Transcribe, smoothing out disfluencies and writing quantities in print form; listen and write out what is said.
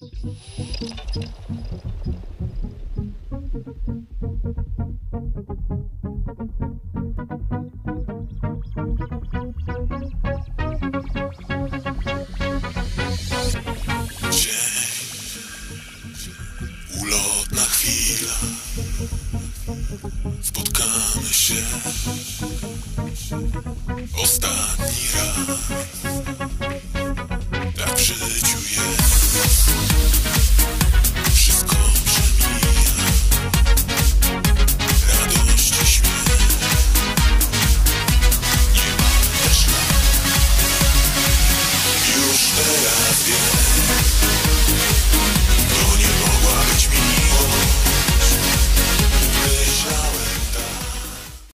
Ulotna chwila, spotkamy się ostatni raz.